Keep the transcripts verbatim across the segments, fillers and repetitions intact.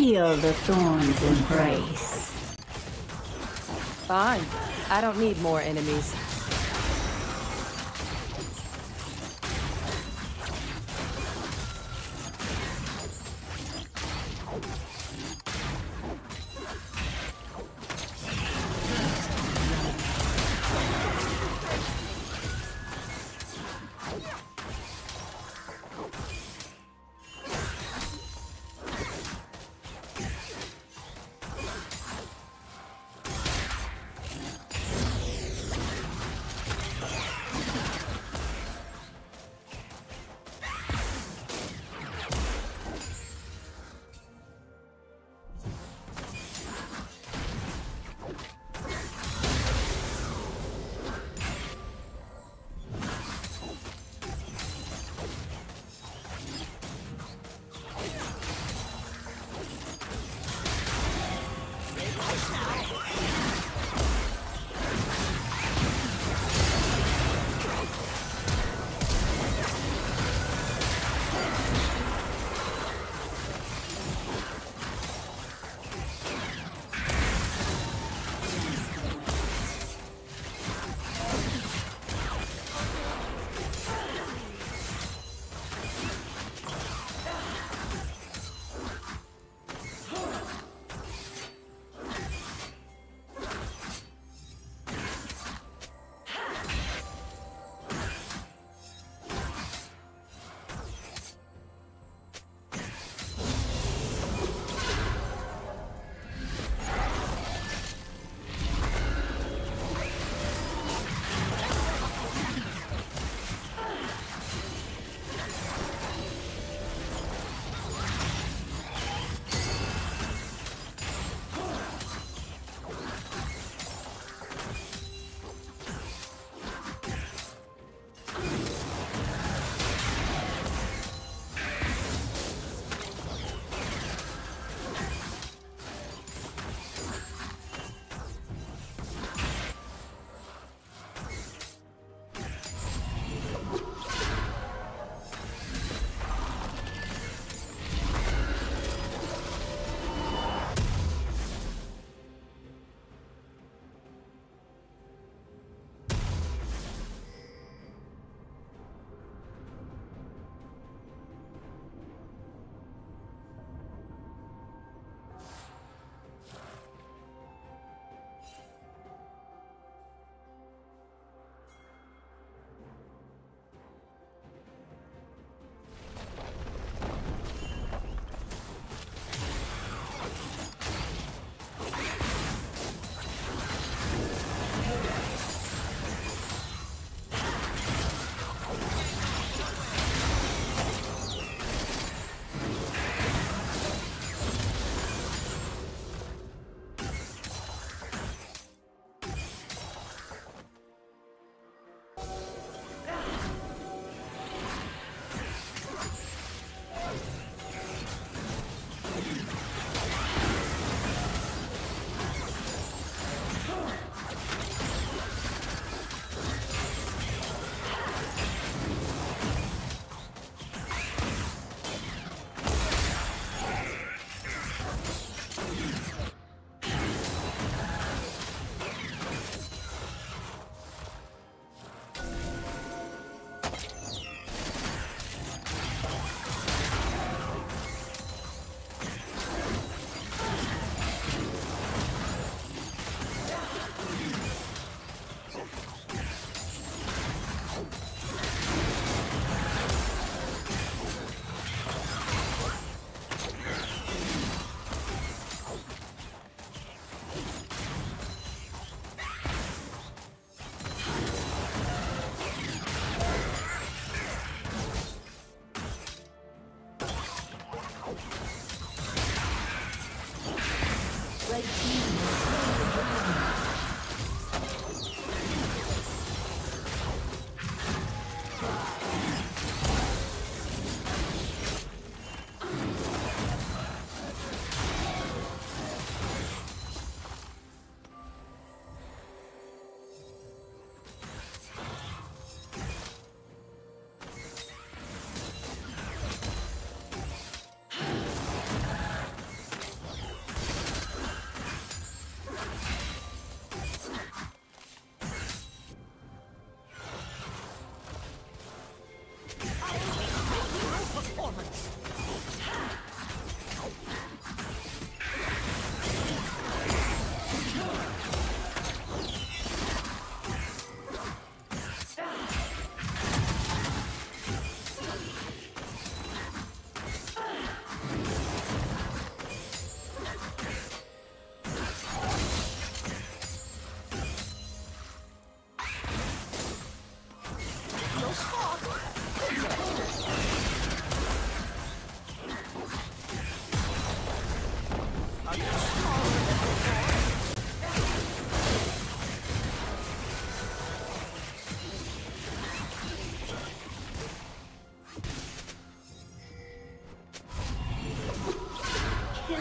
Feel the thorns embrace. Fine. I don't need more enemies.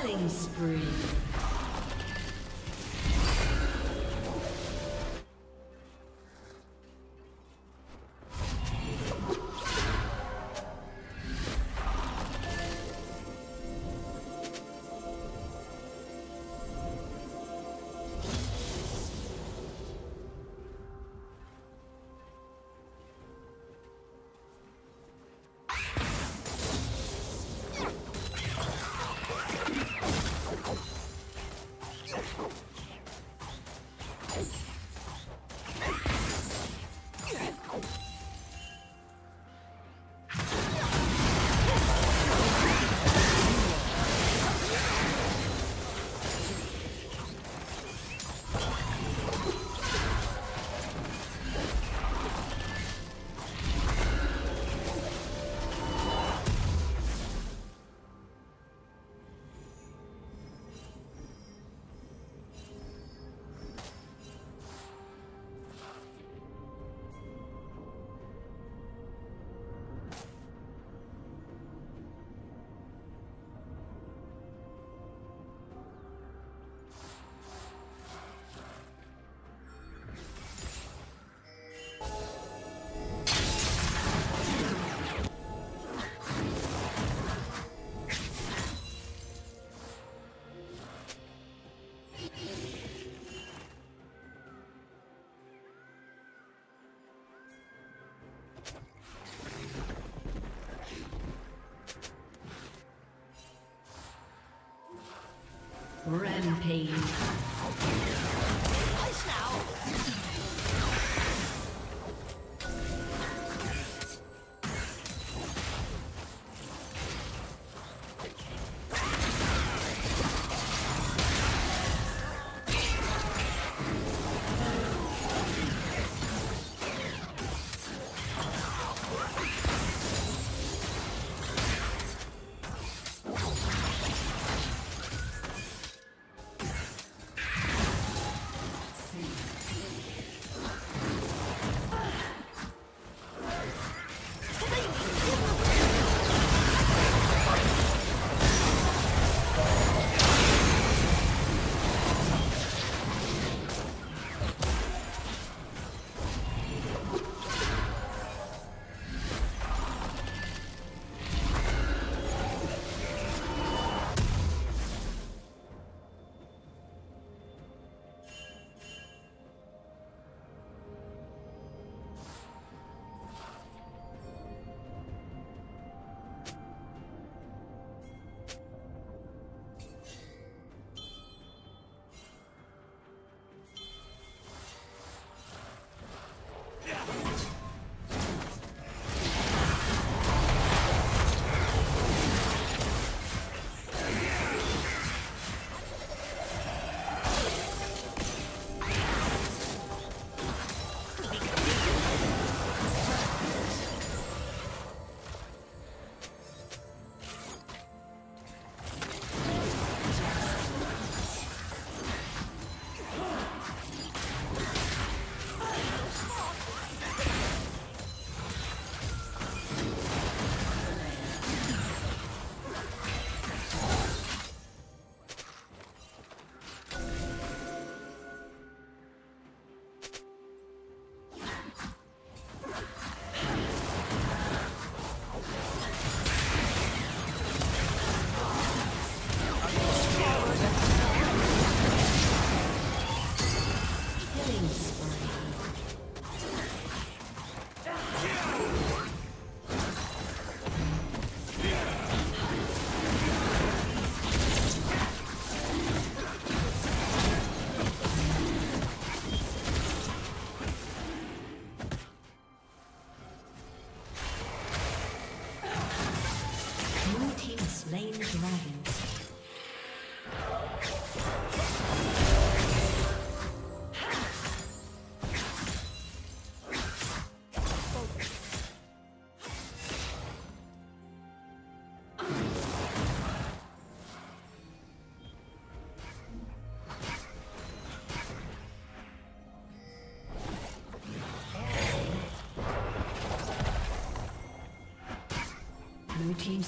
Killing spree. Rampage. Blue team's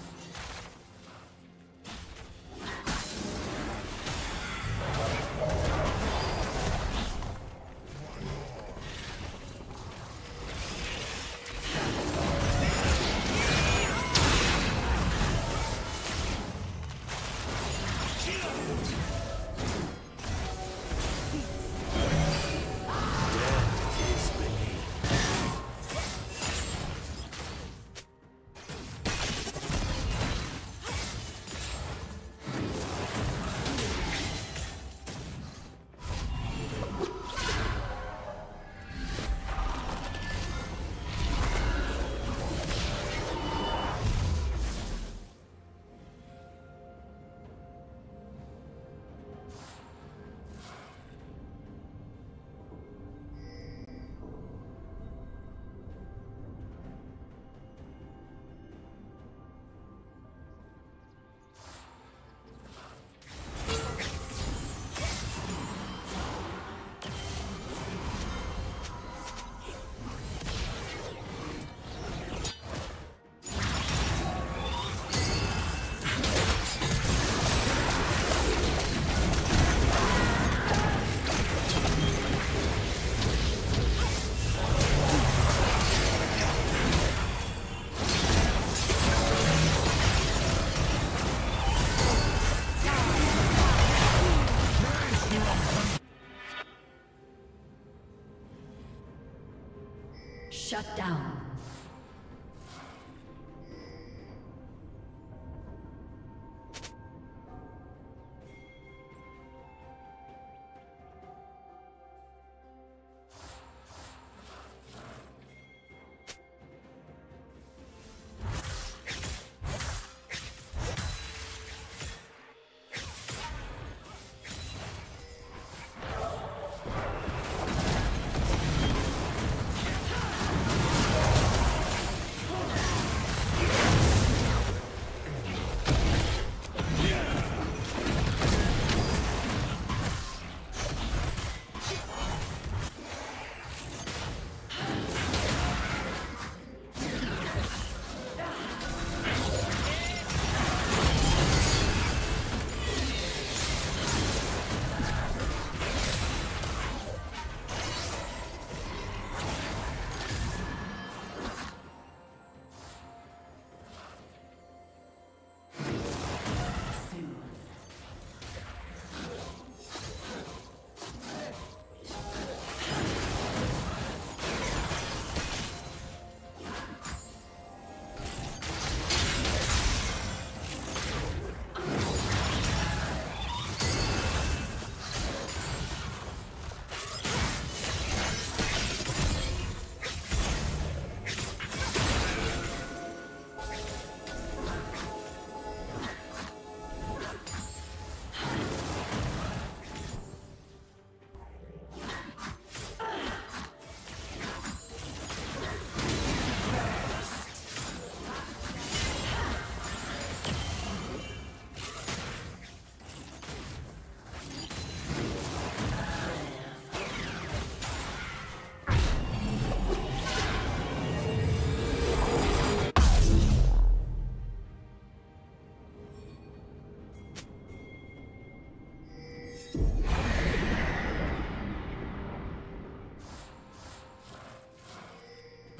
Shut down.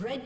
Red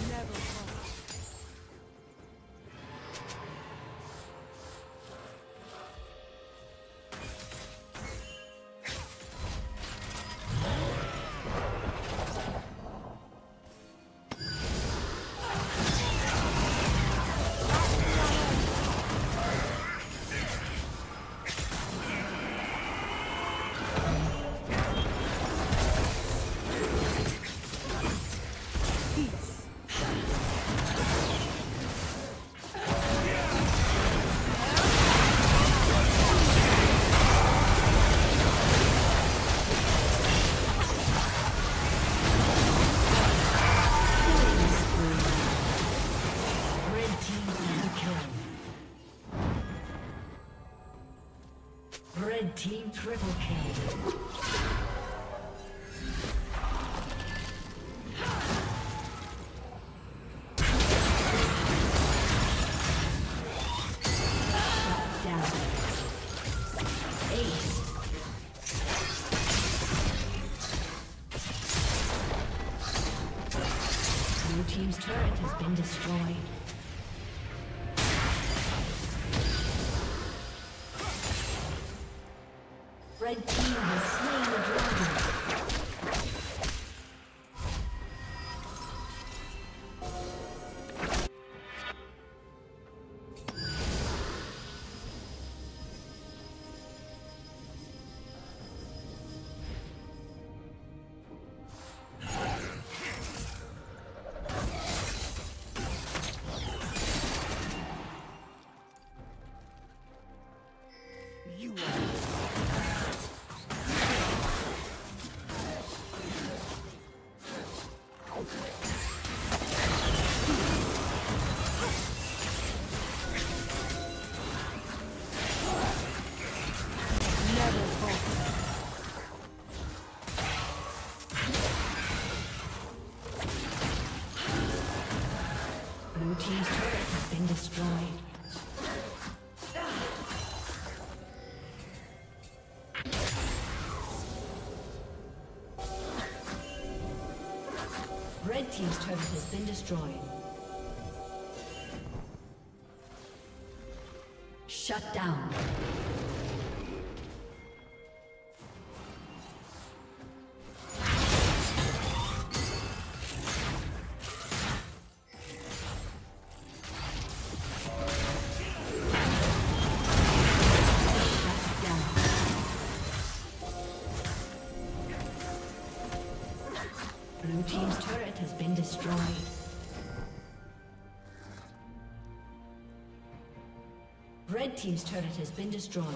Never fall. Red team triple kill. Red team has slain the dragon. You are Red team's turret has been destroyed. Shut down. Blue team's turret has been destroyed. Red team's turret has been destroyed.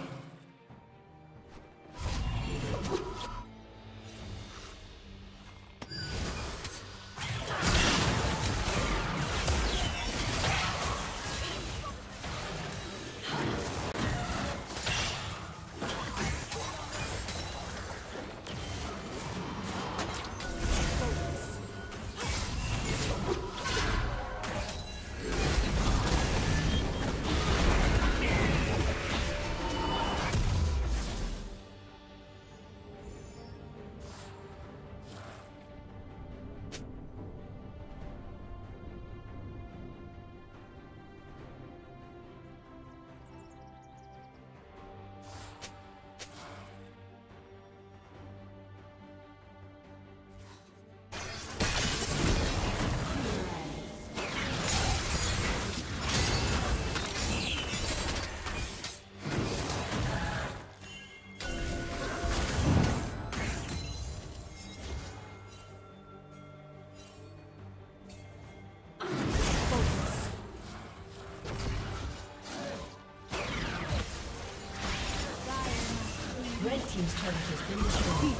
Team's turret has been destroyed.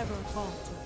never falter.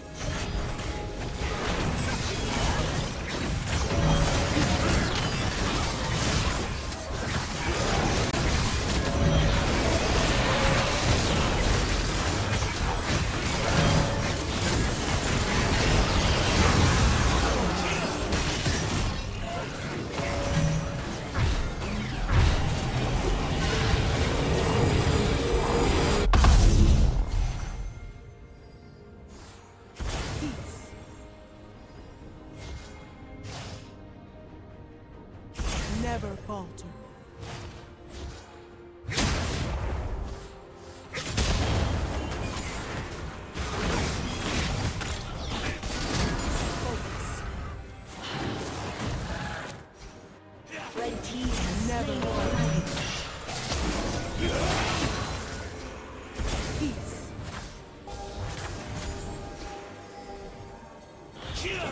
Never falter. Focus. Red team never falter. Peace. Kill.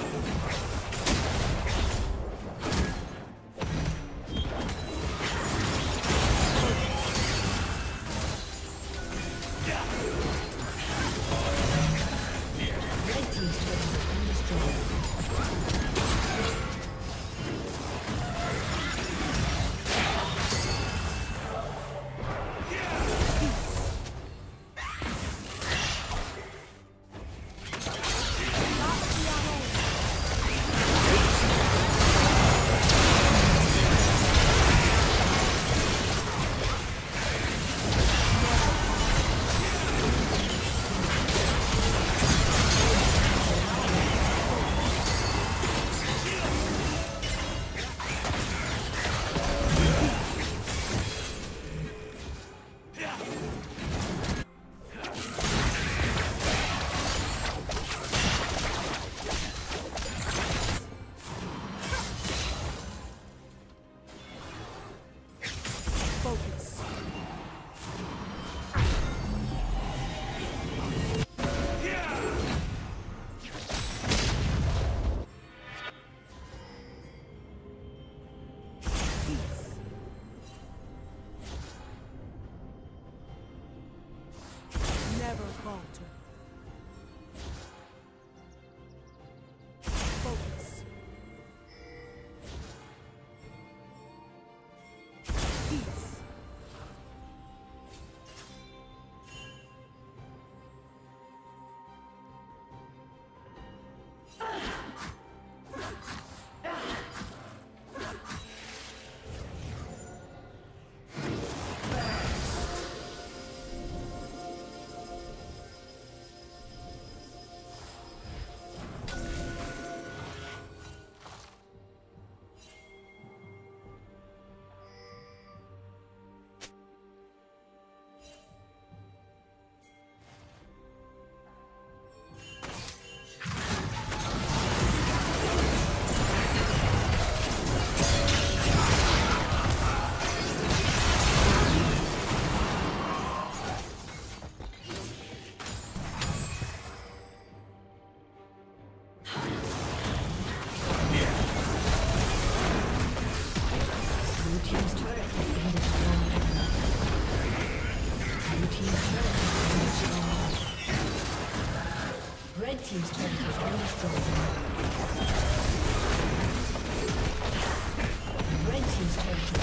Team's turret has been destroyed. Red team's turret.